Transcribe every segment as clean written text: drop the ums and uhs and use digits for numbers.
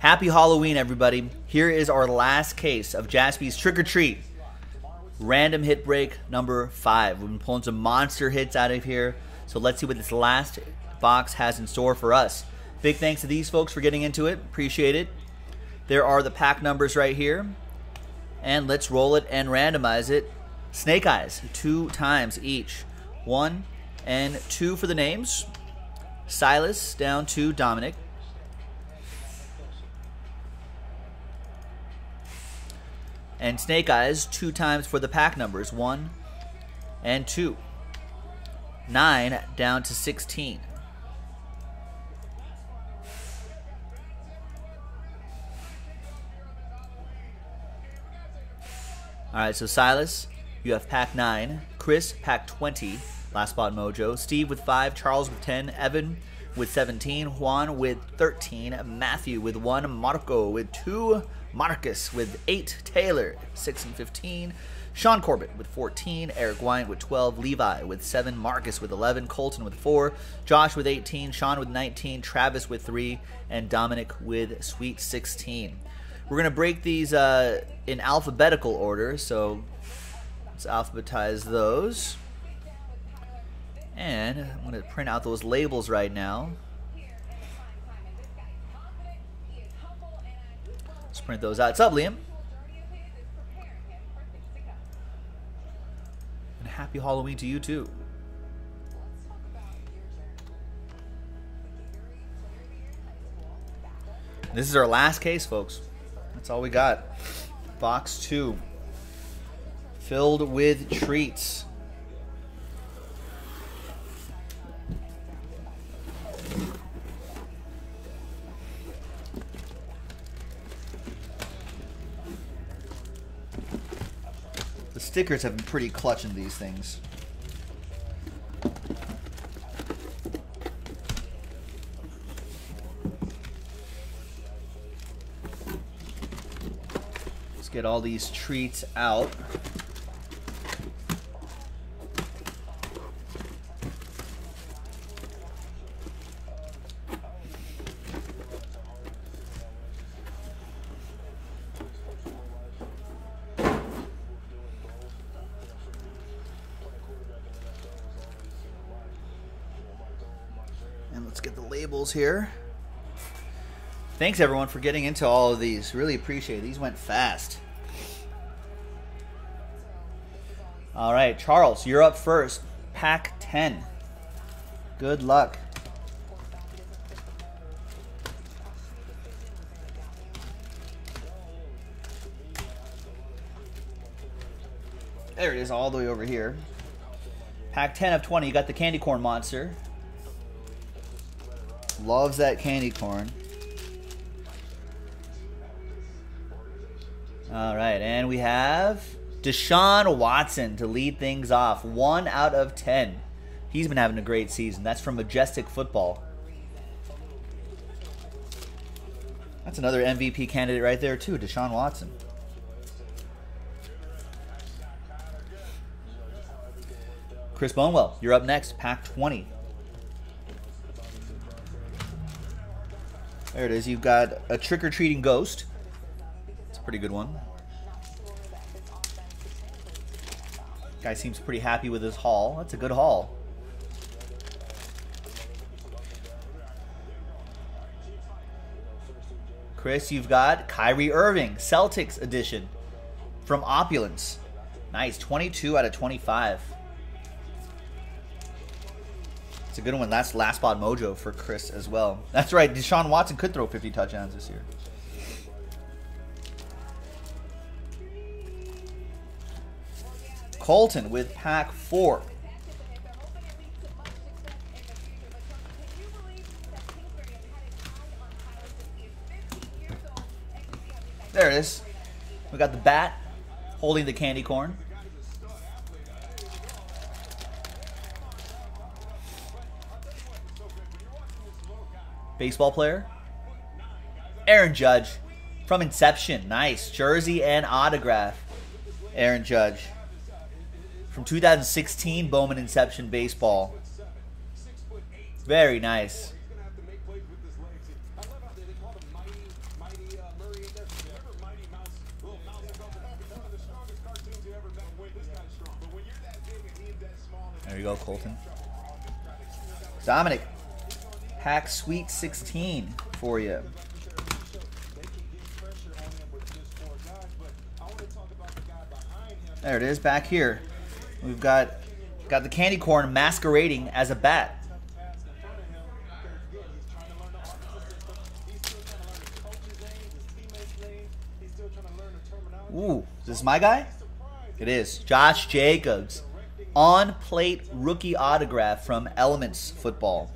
Happy Halloween, everybody. Here is our last case of Jaspy's Trick or Treat. Random hit break number 5. We've been pulling some monster hits out of here. So let's see what this last box has in store for us. Big thanks to these folks for getting into it. Appreciate it. There are the pack numbers right here. And let's roll it and randomize it. Snake Eyes, 2 times each. 1 and 2 for the names. Silas down to Dominic. And Snake Eyes 2 times for the pack numbers, 1 and 2. 9 down to 16. All right, so Silas, you have pack 9. Chris, pack 20. Last spot mojo. Steve with 5. Charles with 10. Evan with 17. Juan with 13. Matthew with 1. Marco with 2. Marcus with 8, Taylor 6 and 15, Sean Corbett with 14, Eric Wyant with 12, Levi with 7, Marcus with 11, Colton with 4, Josh with 18, Sean with 19, Travis with 3, and Dominic with sweet 16. We're going to break these in alphabetical order, so let's alphabetize those. And I'm going to print out those labels right now. Print those out. What's up, Liam? And happy Halloween to you too. This is our last case, folks. That's all we got. Box 2, filled with treats. Stickers have been pretty clutch in these things. Let's get all these treats out. Let's get the labels here. Thanks everyone for getting into all of these. Really appreciate it. These went fast. All right, Charles, you're up first. Pack 10. Good luck. There it is, all the way over here. Pack 10 of 20. You got the candy corn monster. Loves that candy corn. All right, and we have Deshaun Watson to lead things off. 1 out of 10. He's been having a great season. That's from Majestic Football. That's another MVP candidate right there too, Deshaun Watson. Chris Bonewell, you're up next. Pack 20. There it is. You've got a trick-or-treating ghost. It's a pretty good one. Guy seems pretty happy with his haul. That's a good haul. Chris, you've got Kyrie Irving, Celtics edition from Opulence. Nice. 22 out of 25. A good one. That's last spot mojo for Chris as well. That's right, Deshaun Watson could throw 50 touchdowns this year. Colton with pack 4. There it is. We got the bat holding the candy corn. Baseball player, Aaron Judge from Inception. Nice. Jersey and autograph, Aaron Judge. From 2016 Bowman Inception Baseball. Very nice. There you go, Colton. Dominic, Hack Sweet 16 for you. There it is, back here. We've got the candy corn masquerading as a bat. Ooh, is this my guy? It is. Josh Jacobs. On-plate rookie autograph from Elements Football.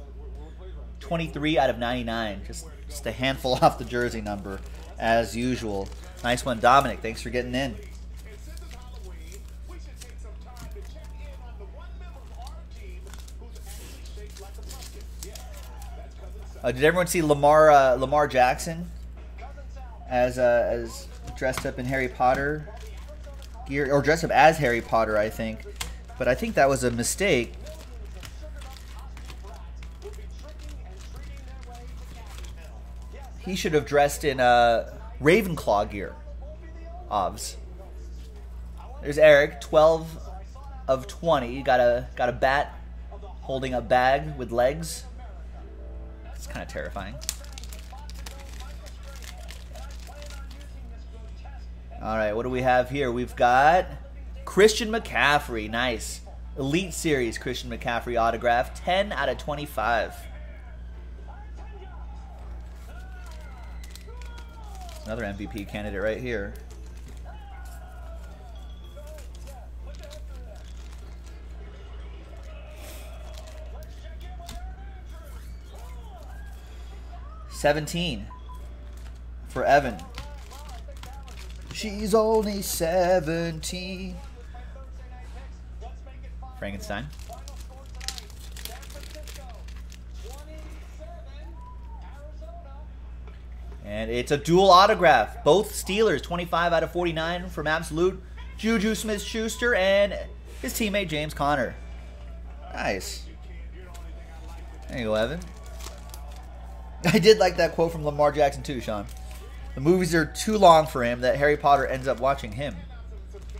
23 out of 99. Just a handful off the jersey number, as usual. Nice one, Dominic. Thanks for getting in. Did everyone see Lamar Jackson as dressed up in Harry Potter gear, or dressed up as Harry Potter, I think? But I think that was a mistake. He should have dressed in Ravenclaw gear. Obvs. There's Eric, 12 of 20. You got a bat holding a bag with legs. It's kind of terrifying. All right, what do we have here? We've got Christian McCaffrey. Nice. Elite Series Christian McCaffrey autograph. 10 out of 25. Another MVP candidate right here. $17 for Evan. She's only 17. Frankenstein. And it's a dual autograph. Both Steelers, 25 out of 49 from Absolute. Juju Smith-Schuster and his teammate James Conner. Nice. There you go, Evan. I did like that quote from Lamar Jackson too, Sean. The movies are too long for him that Harry Potter ends up watching him.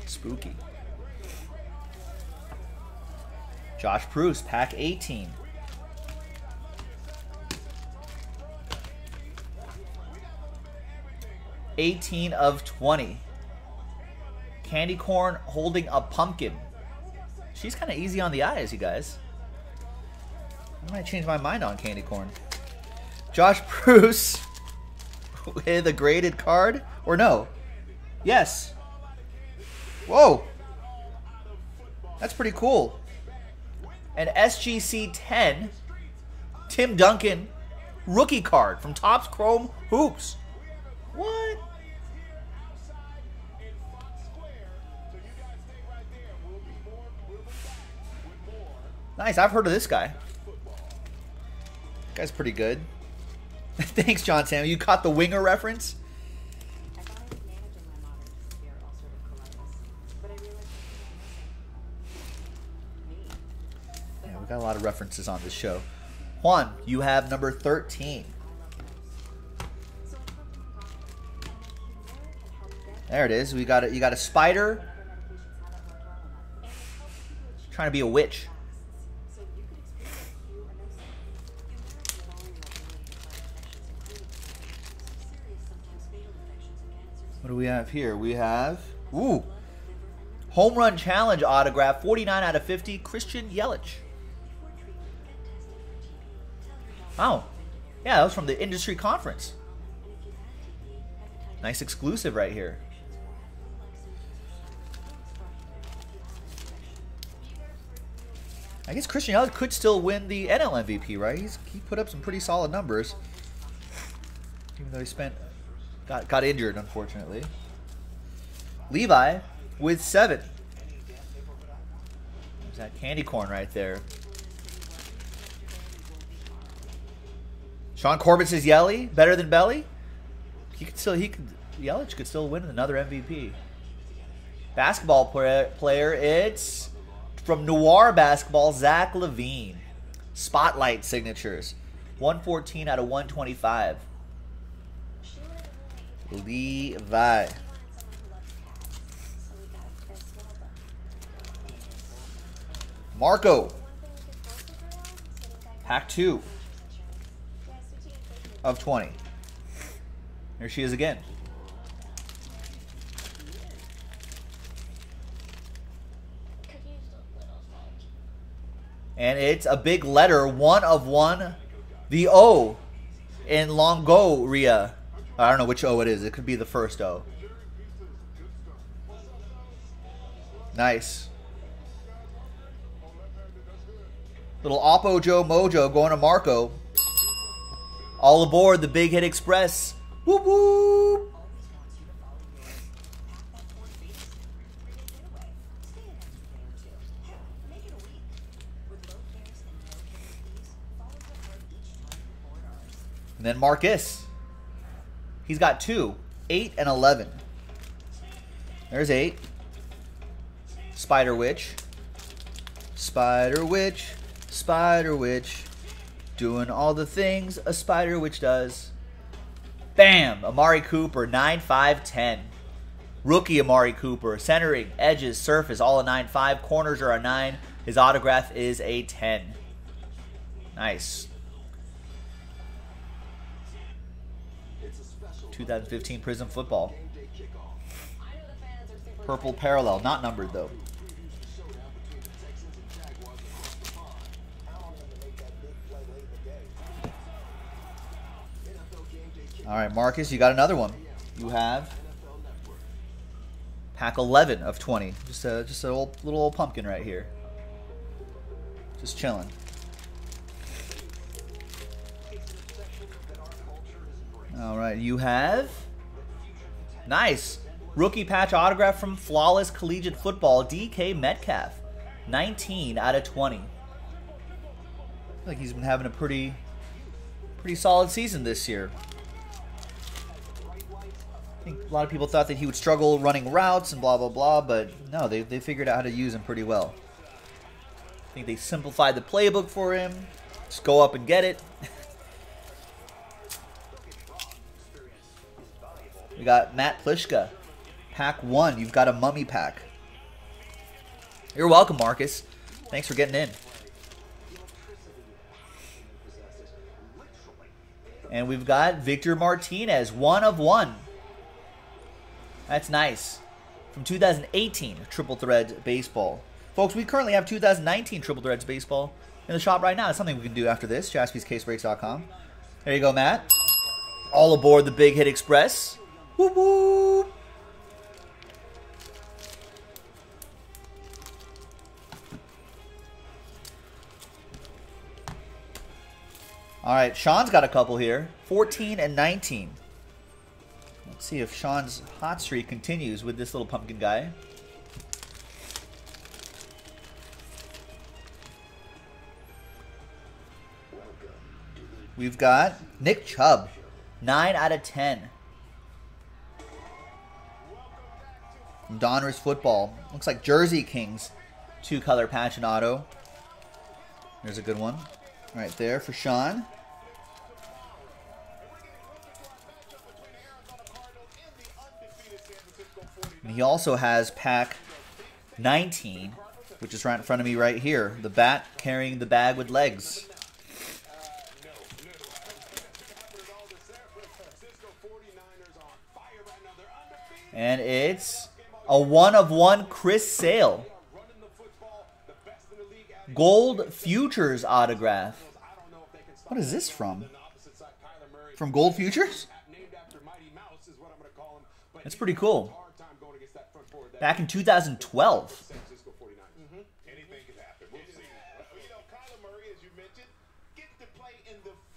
Spooky. Josh Pruce, pack 18. $18 of $20. Candy corn holding a pumpkin. She's kind of easy on the eyes, you guys. I might change my mind on candy corn. Josh Pruce with a graded card, or no? Yes. Whoa. That's pretty cool. An SGC 10, Tim Duncan, rookie card from Topps Chrome Hoops. What? Nice, I've heard of this guy. That guy's pretty good. Thanks, John Sam. You caught the winger reference? Yeah, we got a lot of references on this show. Juan, you have number 13. There it is. We got it. You got a spider trying to be a witch. What do we have here? We have, ooh, Home Run Challenge autograph, 49 out of 50, Christian Yelich. Oh, yeah, that was from the industry conference. Nice exclusive right here. I guess Christian Yelich could still win the NL MVP, right? He put up some pretty solid numbers, even though he got injured, unfortunately. Levi with 7. There's that candy corn right there. Sean Corbett says Yelich better than Belly. Yelich could still win another MVP. Basketball player, it's from Noir Basketball, Zach Levine. Spotlight signatures. 114 out of 125. Levi. Marco. Pack 2 of 20. Here she is again. And it's a big letter, 1 of 1. The O in Longoria. I don't know which O it is. It could be the first O. Nice. Little Oppo Joe Mojo going to Marco. All aboard the Big Hit Express. Whoop whoop. And then Marcus. He's got 2. 8 and 11. There's 8. Spider Witch. Spider Witch. Spider Witch. Doing all the things a Spider Witch does. Bam! Amari Cooper, 9-5-10. Rookie Amari Cooper. Centering, edges, surface, all a 9-5. Corners are a 9. His autograph is a 10. Nice. 2015 Prism Football. Purple parallel. Not numbered, though. All right, Marcus, you got another one. You have pack 11 of 20. Just a little old pumpkin right here. Just chilling. All right, you have nice rookie patch autograph from Flawless Collegiate Football, DK Metcalf, 19 out of 20. I feel like he's been having a pretty solid season this year. I think a lot of people thought that he would struggle running routes and blah, blah, blah, but no, they figured out how to use him pretty well. I think they simplified the playbook for him. Just go up and get it. We got Matt Pliszka. Pack 1. You've got a mummy pack. You're welcome, Marcus. Thanks for getting in. And we've got Victor Martinez. 1 of 1. That's nice. From 2018 Triple Threads Baseball. Folks, we currently have 2019 Triple Threads Baseball in the shop right now. It's something we can do after this. JaspysCaseBreaks.com. There you go, Matt. All aboard the Big Hit Express. Whoop whoop. All right, Sean's got a couple here. 14 and 19. Let's see if Sean's hot streak continues with this little pumpkin guy. We've got Nick Chubb, 9 out of 10. From Donruss Football. Looks like Jersey Kings, 2-color patch and auto. There's a good one right there for Sean. And he also has pack 19, which is right in front of me right here. The bat carrying the bag with legs. And it's a 1 of 1 Chris Sale. Gold Futures autograph. What is this from? From Gold Futures? That's pretty cool. Back in 2012.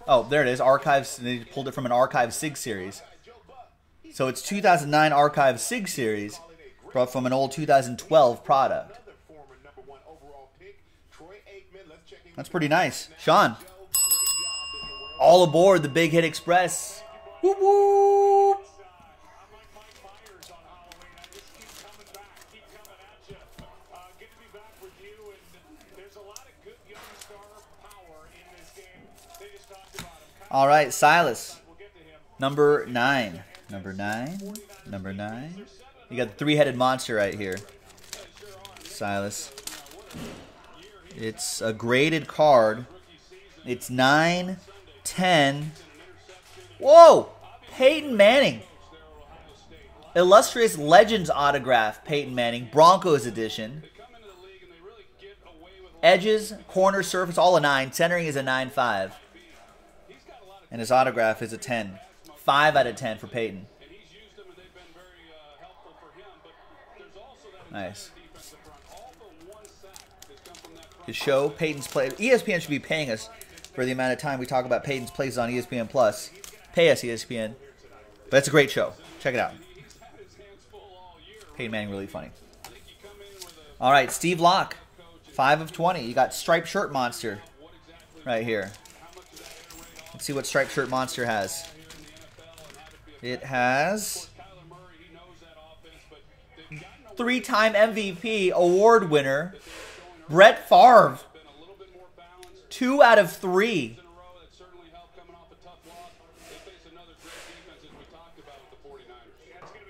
Oh, there it is. Archives. They pulled it from an Archive Sig series. So it's 2009 Archive Sig series, brought from an old 2012 product. That's pretty nice. Sean, all aboard the Big Hit Express. Woo woo. All right, Silas, number 9. You got the three-headed monster right here, Silas. It's a graded card. It's 9, 10. Whoa! Peyton Manning. Illustrious Legends autograph, Peyton Manning. Broncos edition. Edges, corner, surface, all a 9. Centering is a 9.5. And his autograph is a 10. 5 out of 10 for Peyton. Nice. To show Peyton's play. ESPN should be paying us for the amount of time we talk about Peyton's plays on ESPN+. Pay us, ESPN. But it's a great show. Check it out. Peyton Manning, really funny. All right, Steve Locke, 5 of 20. You got Striped Shirt Monster right here. Let's see what Striped Shirt Monster has. It has 3-time MVP award winner, Brett Favre. 2 out of 3.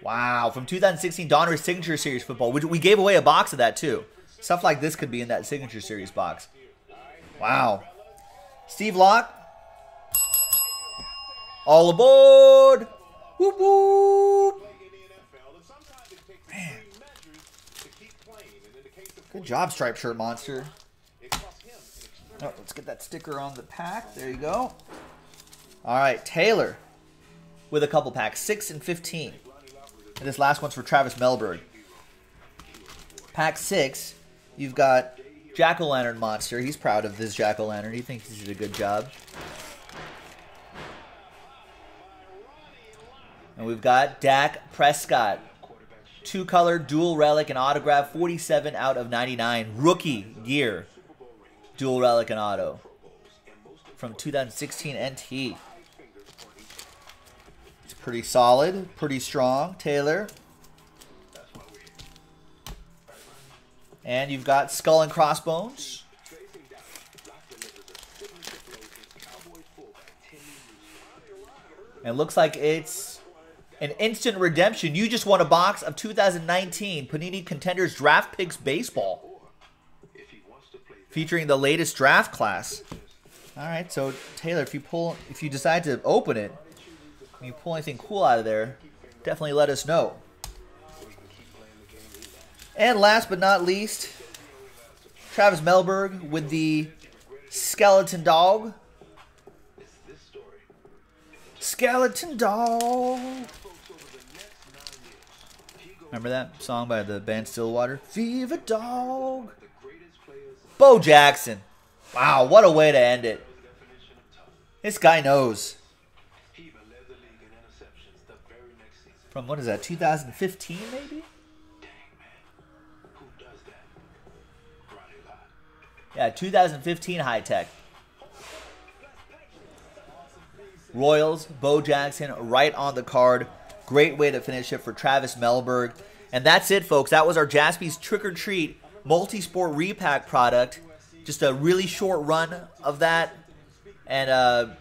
Wow, from 2016 Donruss Signature Series football. We gave away a box of that too. Stuff like this could be in that Signature Series box. Wow. Steve Locke. All aboard. Whoop, whoop. Man. Good job, Striped Shirt Monster. Oh, let's get that sticker on the pack. There you go. All right, Taylor with a couple packs, 6 and 15. And this last one's for Travis Melberg. Pack 6, you've got Jack-O-Lantern Monster. He's proud of this Jack-O-Lantern. He thinks he did a good job. And we've got Dak Prescott. 2-color, dual relic, and autograph, 47 out of 99. Rookie year, dual relic and auto from 2016 NT. It's pretty solid, pretty strong, Taylor. And you've got Skull and Crossbones. And it looks like it's an instant redemption. You just won a box of 2019 Panini Contenders Draft Picks Baseball, featuring the latest draft class. All right, so Taylor, if you decide to open it, and you pull anything cool out of there, definitely let us know. And last but not least, Travis Melberg with the Skeleton Dog. Skeleton Dog. Remember that song by the band Stillwater? Fever Dog. Bo Jackson. Wow, what a way to end it. This guy knows. From, what is that, 2015 maybe? Yeah, 2015 High Tech. Royals, Bo Jackson, right on the card. Great way to finish it for Travis Melberg. And that's it, folks. That was our Jaspy's Trick or Treat multi-sport repack product. Just a really short run of that, and a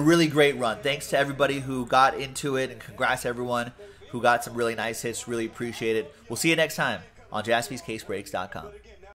really great run. Thanks to everybody who got into it, and congrats to everyone who got some really nice hits. Really appreciate it. We'll see you next time on JaspysCaseBreaks.com.